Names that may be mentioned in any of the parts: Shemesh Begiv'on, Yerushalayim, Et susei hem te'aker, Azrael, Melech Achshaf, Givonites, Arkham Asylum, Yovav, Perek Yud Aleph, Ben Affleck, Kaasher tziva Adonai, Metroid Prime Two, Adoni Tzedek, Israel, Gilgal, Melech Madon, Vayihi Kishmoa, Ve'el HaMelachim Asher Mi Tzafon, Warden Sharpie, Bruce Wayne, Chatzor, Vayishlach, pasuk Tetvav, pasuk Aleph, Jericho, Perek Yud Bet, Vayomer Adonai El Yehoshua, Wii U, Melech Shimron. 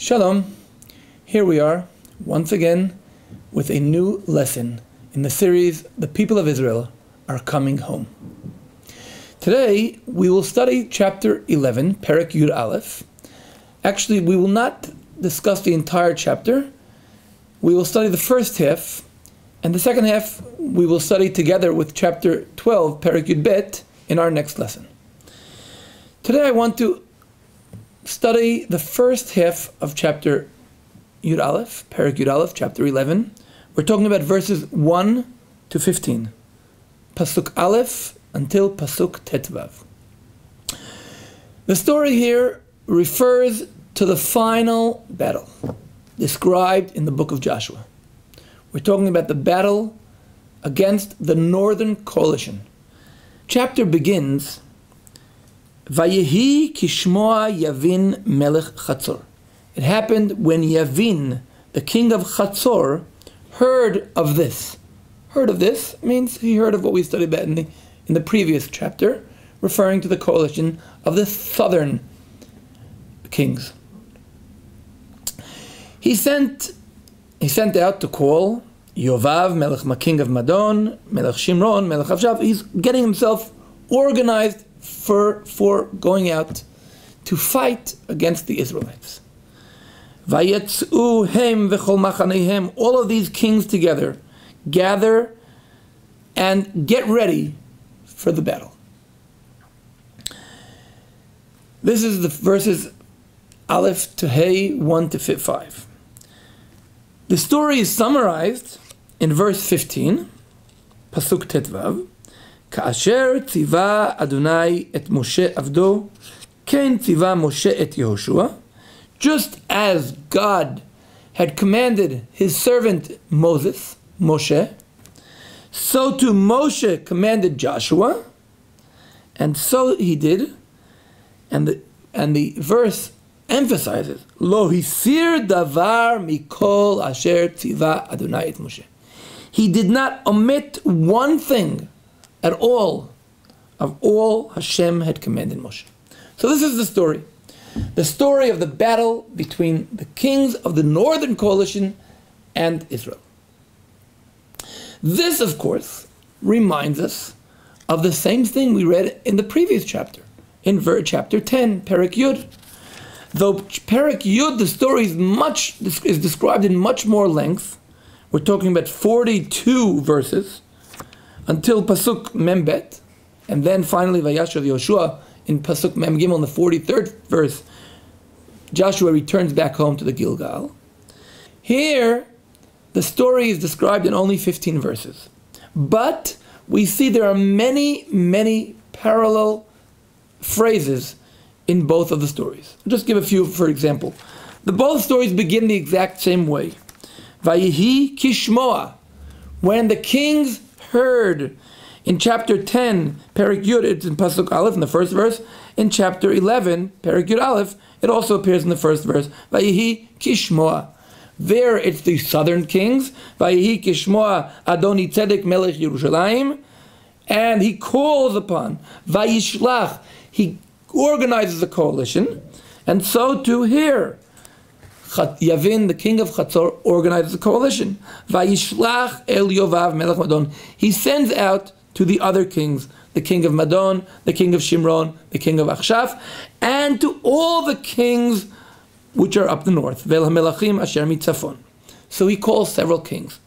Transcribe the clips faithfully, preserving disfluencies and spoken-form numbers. Shalom, here we are once again with a new lesson in the series The People of Israel Are Coming Home. Today we will study chapter eleven, Perek Yud Aleph. Actually, we will not discuss the entire chapter. We will study the first half, and the second half we will study together with chapter twelve, Perek Yud Bet, in our next lesson. Today I want to study the first half of chapter Yud Aleph, Perek Yud Aleph, chapter eleven. We're talking about verses one to fifteen. Pasuk Aleph until pasuk Tetvav. The story here refers to the final battle described in the book of Joshua. We're talking about the battle against the northern coalition. Chapter begins Vayihi Kishmoa Yavin Melech Chatzor. It happened when Yavin, the king of Chatzor, heard of this. Heard of this means he heard of what we studied about in the, in the previous chapter, referring to the coalition of the southern kings. He sent, he sent out to call Yovav, Melech king of Madon, Melech Shimron, Melech Achshaf. He's getting himself organized For, for going out to fight against the Israelites. All of these kings together gather and get ready for the battle. This is the verses Aleph to Hey, one to five. The story is summarized in verse fifteen, pasuk Tetvav. Kaasher tziva Adonai et Moshe avdo, ken tziva Moshe et Yehoshua. Just as God had commanded his servant Moses, Moshe, so too Moshe commanded Joshua, and so he did. And the and the verse emphasizes lo hisir davar mikol asher tziva Adonai et Moshe. He did not omit one thing at all of all Hashem had commanded Moshe. So this is the story. The story of the battle between the kings of the northern coalition and Israel. This, of course, reminds us of the same thing we read in the previous chapter, in chapter ten, Perek Yud. Though Perek Yud, the story is, much, is described in much more length. We're talking about forty-two verses, until pasuk Membet, and then finally Vayashav Yehoshua in pasuk Mem Gimel, in the forty-third verse, Joshua returns back home to the Gilgal. Here, the story is described in only fifteen verses, but we see there are many, many parallel phrases in both of the stories. I'll just give a few, for example. The both stories begin the exact same way. Vayihi Kishmoa, when the kings heard. In chapter ten, Perek Yud, it's in pasuk Aleph in the first verse. In chapter eleven, Perek Yud Aleph, it also appears in the first verse. Vayihi Kishmoa. There, it's the southern kings. Vayihi Kishmoa Adoni Tzedek Melech Yerushalayim, and he calls upon Vayishlach. He organizes a coalition, and so too here, Yavin, the king of Chatzor, organizes a coalition. Vayishlach el Yovav Melech Madon. He sends out to the other kings, the king of Madon, the king of Shimron, the king of Achshaf, and to all the kings which are up the north. Ve'el HaMelachim Asher Mi Tzafon. So he calls several kings.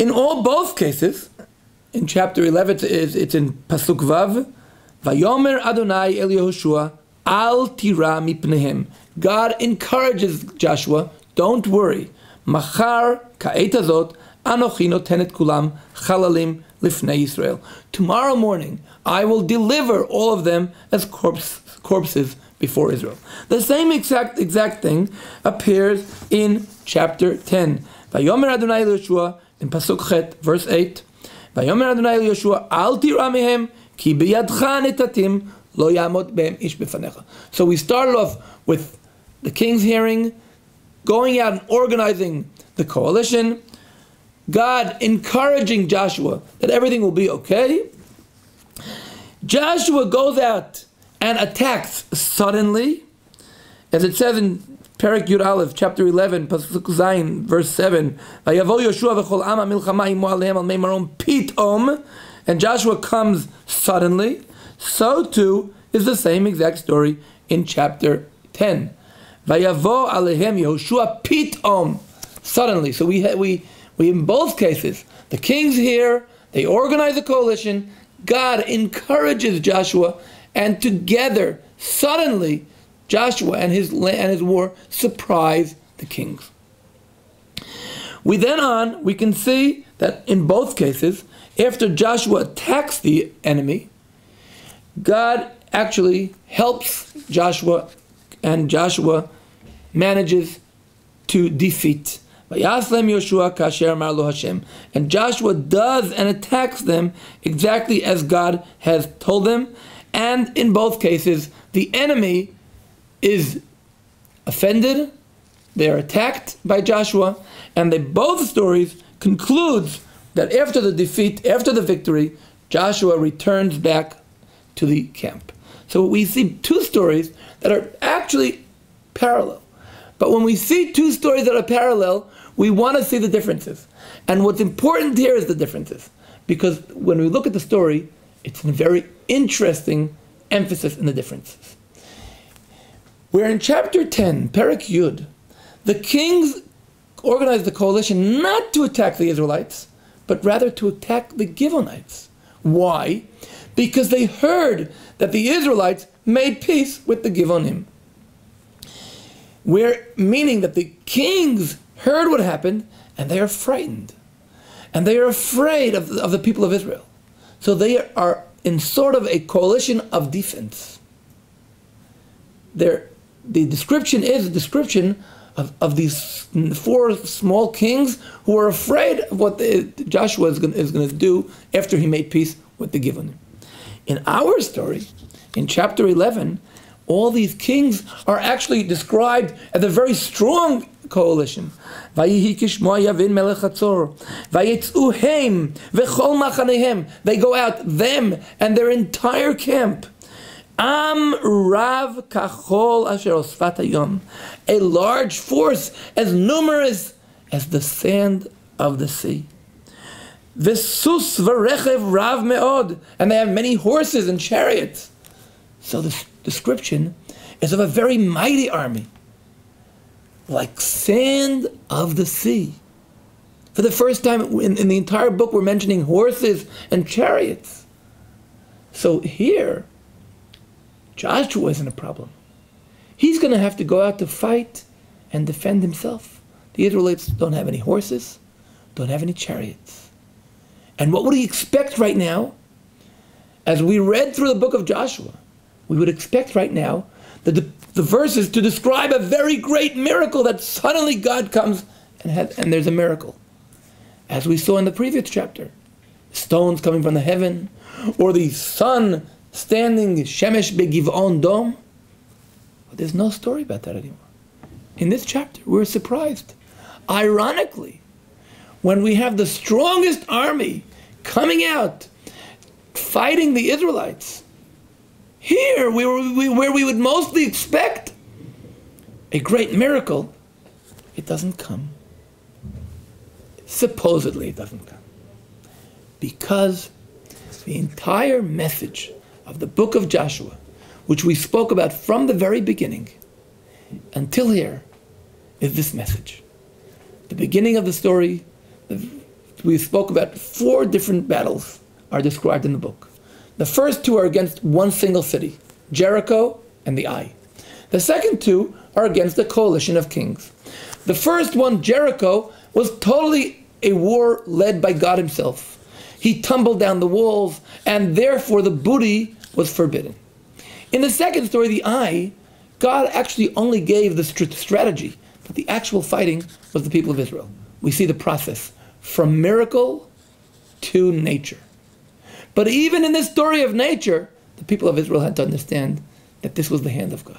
In all both cases, in chapter eleven, it's, it's in pasuk Vav, Vayomer Adonai El Yehoshua Al Tira Mipnehem. God encourages Joshua, don't worry. Machar ka'et hazot anochi notenet kulam chalalim lifnei Yisrael. Tomorrow morning, I will deliver all of them as corpse, corpses before Israel. The same exact exact thing appears in chapter ten. Vayomer Adonai El Yehoshua in pasuk Chet, verse eight. Vayomer Adonai El Yehoshua al tira mehem ki biyadcha netatim lo yamod behem ish befanecha. So we started off with the king's hearing, going out and organizing the coalition, God encouraging Joshua that everything will be okay. Joshua goes out and attacks suddenly, As it says in Perek Yud Aleph, chapter eleven, pasuk Zayin, verse seven, Vayavo Yoshua v'chol ama milchama imo alehem al meimarom pitom, and Joshua comes suddenly, so too is the same exact story in chapter ten. Vayavo alehem Yehoshua pitom, suddenly. So we we we in both cases, the king's here, they organize a coalition, God encourages Joshua, and together, suddenly, Joshua and his and his war surprise the kings. We then on, we can see that in both cases, after Joshua attacks the enemy, God actually helps Joshua, and Joshua manages to defeat. And Joshua does and attacks them exactly as God has told them. And in both cases, the enemy is offended, they are attacked by Joshua, and they both stories concludes that after the defeat, after the victory, Joshua returns back to the camp. So we see two stories that are actually parallel. But when we see two stories that are parallel, we want to see the differences. And what's important here is the differences. Because when we look at the story, it's a very interesting emphasis in the differences. Where in chapter ten, Perek Yud, the kings organized the coalition not to attack the Israelites, but rather to attack the Givonites. Why? Because they heard that the Israelites made peace with the Givonim. Where, meaning that the kings heard what happened, and they are frightened. And they are afraid of, of the people of Israel. So they are in sort of a coalition of defense. They're, the description is a description of, of these four small kings who are afraid of what the, Joshua is going is going to do after he made peace with the Givonim. In our story, in chapter eleven, all these kings are actually described as a very strong coalition. Vayihi Kishmoa Yavin Melech Chatzor. Vayetzu hem v'chol machanehem. They go out, them and their entire camp. Am rav kachol asher osfat hayom. A large force as numerous as the sand of the sea. V'sus v'rechev rav me'od. And they have many horses and chariots. So the description is of a very mighty army, like sand of the sea. For the first time in, in the entire book, we're mentioning horses and chariots. So here, Joshua isn't a problem. He's going to have to go out to fight and defend himself. The Israelites don't have any horses, don't have any chariots. And what would he expect right now? As we read through the book of Joshua, we would expect right now the, the, the verses to describe a very great miracle that suddenly God comes and, has, and there's a miracle. As we saw in the previous chapter, stones coming from the heaven, or the sun standing, Shemesh Begiv'on dom. But there's no story about that anymore. In this chapter, we're surprised. Ironically, when we have the strongest army coming out, fighting the Israelites, here, we were, we, where we would mostly expect a great miracle, it doesn't come. Supposedly it doesn't come. Because the entire message of the book of Joshua, which we spoke about from the very beginning until here, is this message. The beginning of the story, we spoke about four different battles are described in the book. The first two are against one single city, Jericho and the Ai. The second two are against a coalition of kings. The first one, Jericho, was totally a war led by God himself. He tumbled down the walls, and therefore the booty was forbidden. In the second story, the Ai, God actually only gave the strategy, but the actual fighting was the people of Israel. We see the process from miracle to nature. But even in this story of nature, the people of Israel had to understand that this was the hand of God.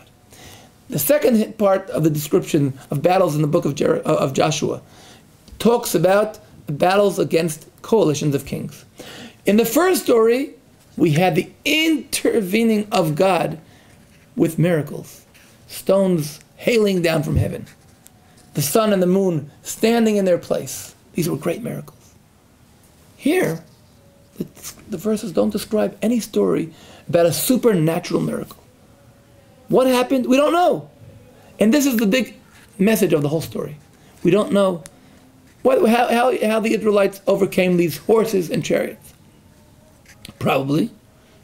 The second part of the description of battles in the book of, Jer of Joshua talks about battles against coalitions of kings. In the first story, we had the intervening of God with miracles. Stones hailing down from heaven. The sun and the moon standing in their place. These were great miracles. Here, the, the verses don't describe any story about a supernatural miracle. What happened? We don't know. And this is the big message of the whole story. We don't know what, how, how, how the Israelites overcame these horses and chariots. Probably,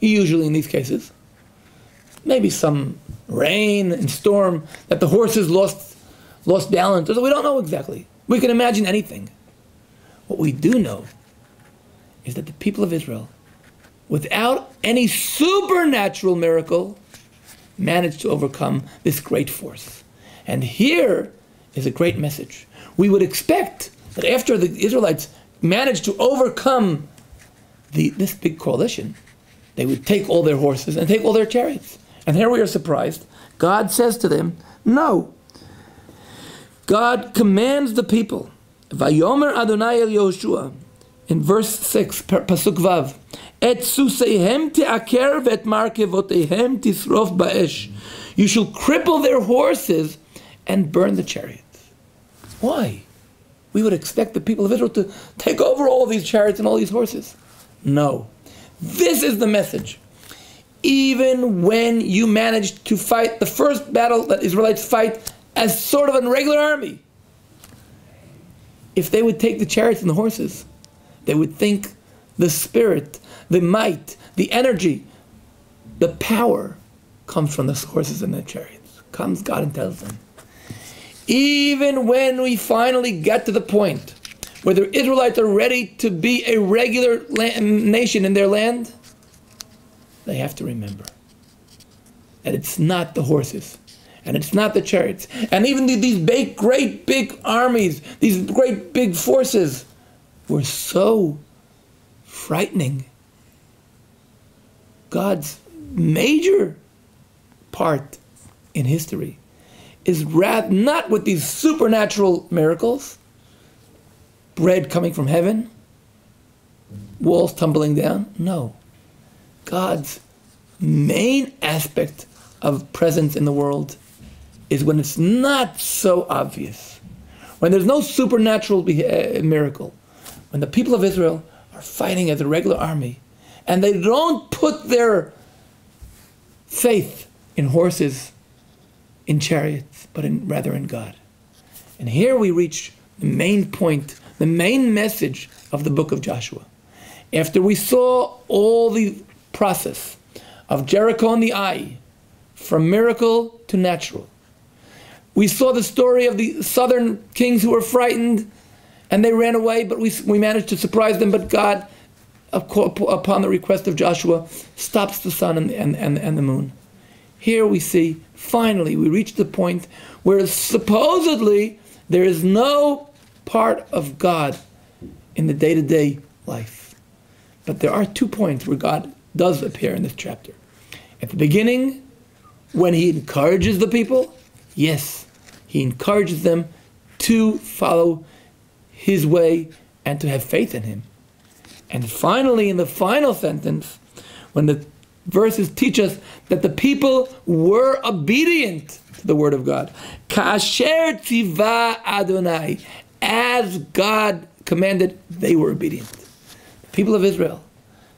usually in these cases, maybe some rain and storm, that the horses lost, lost balance. So we don't know exactly. We can imagine anything. What we do know is that the people of Israel, without any supernatural miracle, managed to overcome this great force. And here is a great message. We would expect that after the Israelites managed to overcome the, this big coalition, they would take all their horses and take all their chariots. And here we are surprised. God says to them, no. God commands the people, Vayomer Adonai El Yehoshua, in verse six, pasuk Vav, Et susei hem te'aker ve'et markevotehem tisrof ba'esh. You shall cripple their horses and burn the chariots. Why? We would expect the people of Israel to take over all these chariots and all these horses. No. This is the message. Even when you managed to fight the first battle that Israelites fight as sort of an irregular army, if they would take the chariots and the horses, they would think the spirit, the might, the energy, the power comes from the horses and the chariots. Comes God and tells them. Even when we finally get to the point where the Israelites are ready to be a regular nation in their land, they have to remember that it's not the horses, and it's not the chariots, and even these big, great big armies, these great big forces were so frightening. God's major part in history is wrath, not with these supernatural miracles, bread coming from heaven, walls tumbling down. No. God's main aspect of presence in the world is when it's not so obvious, when there's no supernatural miracle, when the people of Israel are fighting as a regular army and they don't put their faith in horses, in chariots, but in, rather in God. And here we reach the main point, the main message of the book of Joshua. After we saw all the process of Jericho in the eye, from miracle to natural, we saw the story of the southern kings who were frightened and they ran away, but we, we managed to surprise them, but God, upon the request of Joshua, stops the sun and, and, and, and the moon. Here we see, finally, we reach the point where supposedly there is no part of God in the day-to-day life. But there are two points where God does appear in this chapter. At the beginning, when he encourages the people, yes, he encourages them to follow his way and to have faith in him. And finally, in the final sentence, when the verses teach us that the people were obedient to the word of God. Kaasher tziva Adonai. As God commanded, they were obedient. The people of Israel,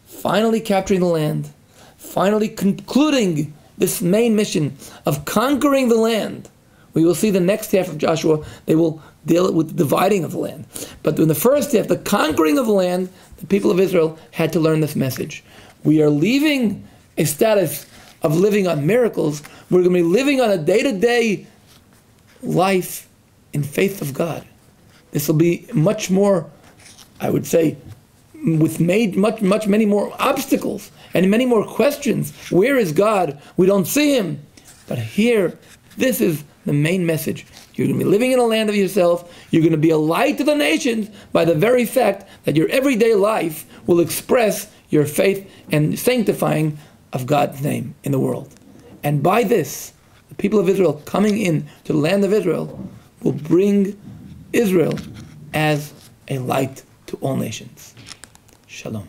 finally capturing the land, finally concluding this main mission of conquering the land. We will see the next half of Joshua, they will deal with the dividing of the land. But in the first half, the conquering of the land, the people of Israel had to learn this message. We are leaving a status of living on miracles. We're going to be living on a day-to-day life in faith of God. This will be much more, I would say, with made much, much, many more obstacles and many more questions. Where is God? We don't see him. But here, this is the main message. You're going to be living in a land of yourself. You're going to be a light to the nations by the very fact that your everyday life will express your faith and sanctifying of God's name in the world. And by this, the people of Israel coming in to the land of Israel will bring Israel as a light to all nations. Shalom.